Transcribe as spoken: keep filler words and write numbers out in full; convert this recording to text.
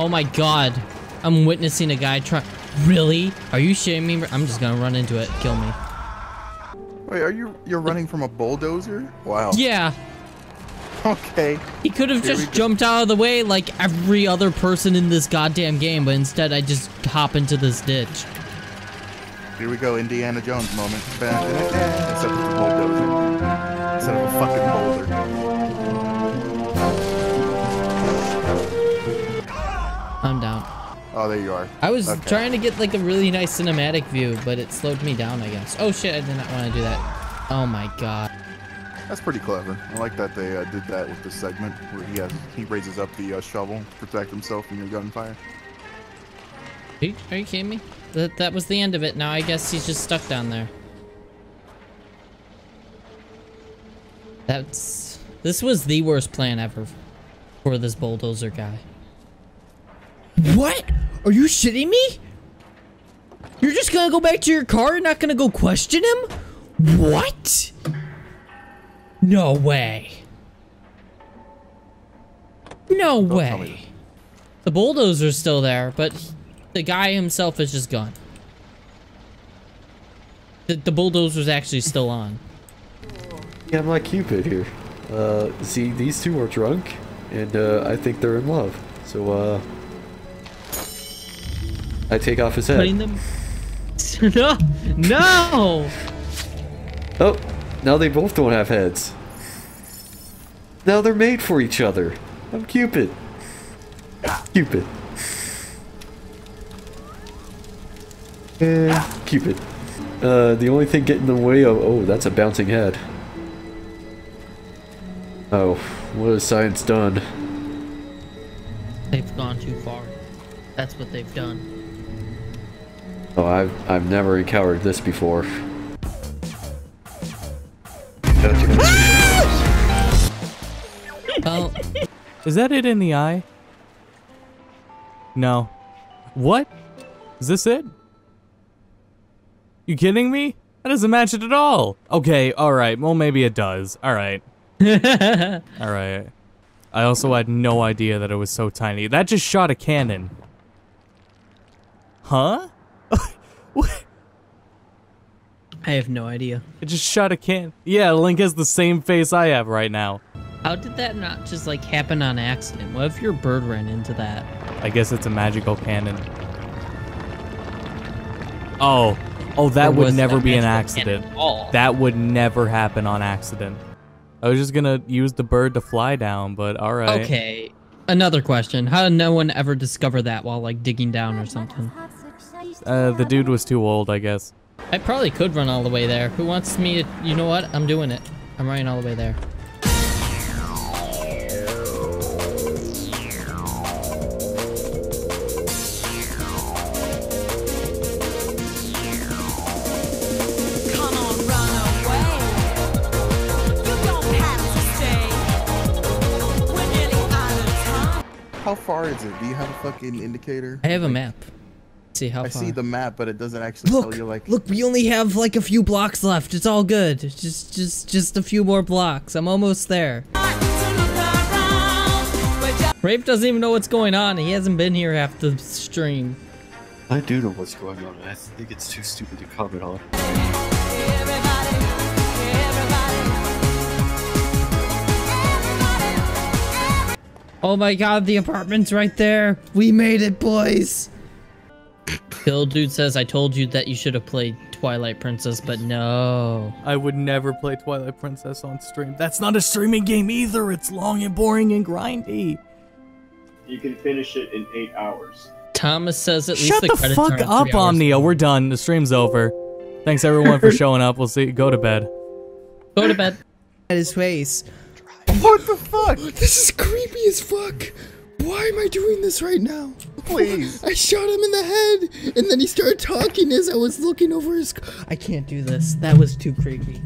Oh my god. I'm witnessing a guy try- Really? Are you shitting me? I'm just gonna run into it. Kill me. Wait, are you- you're running from a bulldozer? Wow. Yeah. Okay. He could have just jumped out of the way like every other person in this goddamn game, but instead I just hop into this ditch. Here we go, Indiana Jones moment. Except it's a bulldozer. Instead of a fucking boulder. I'm down. Oh, there you are. I was okay. trying to get like a really nice cinematic view, but it slowed me down, I guess. Oh shit, I did not want to do that. Oh my god. That's pretty clever. I like that they uh, did that with this segment where he has he raises up the uh, shovel to protect himself from your gunfire. Are you, are you kidding me? That that was the end of it. Now I guess he's just stuck down there. That's this was the worst plan ever for this bulldozer guy. What? Are you shitting me? You're just gonna go back to your car and not gonna go question him? What? No way. No Don't way. The bulldozer's still there, but he, the guy himself is just gone. The, the bulldozer's actually still on. Yeah, I'm like Cupid here. Uh, see, these two are drunk, and uh, I think they're in love. So, uh... I take off his head. Putting them... No! No! Oh, now they both don't have heads. Now they're made for each other. I'm Cupid. Cupid. And Cupid. Uh, the only thing getting in the way of... Oh, that's a bouncing head. Oh, what has science done? They've gone too far. That's what they've done. Oh, I've, I've never encountered this before. Oh. Is that it in the eye? No. What? Is this it? You kidding me? That doesn't match it at all. Okay, alright. Well, maybe it does. Alright. Alright. I also had no idea that it was so tiny. That just shot a cannon. Huh? What? I have no idea. It just shot a can. Yeah, Link has the same face I have right now. How did that not just like happen on accident? What if your bird ran into that? I guess it's a magical cannon. Oh, oh, that would never be an accident. That would never happen on accident. I was just gonna use the bird to fly down, but all right. Okay, another question. How did no one ever discover that while like digging down or something? Uh, the dude was too old, I guess. I probably could run all the way there. Who wants me to... You know what? I'm doing it. I'm running all the way there. How far is it? Do you have a fucking indicator? I have a map. See how I far. see the map, but it doesn't actually look, tell you like. Look, we only have like a few blocks left. It's all good. It's just, just, just a few more blocks. I'm almost there. Rafe doesn't even know what's going on. He hasn't been here half the stream. I do know what's going on. I think it's too stupid to comment on. Oh my God! The apartment's right there. We made it, boys. Bill Dude says, I told you that you should have played Twilight Princess, but no. I would never play Twilight Princess on stream. That's not a streaming game either. It's long and boring and grindy. You can finish it in eight hours. Thomas says at least the credits are three hours. Shut the fuck up, Omnia. We're done. The stream's over. Thanks, everyone, for showing up. We'll see you. Go to bed. Go to bed. At his face. What the fuck? This is creepy as fuck. Why am I doing this right now? Please. I shot him in the head, and then he started talking as I was looking over his... I can't do this. That was too creepy.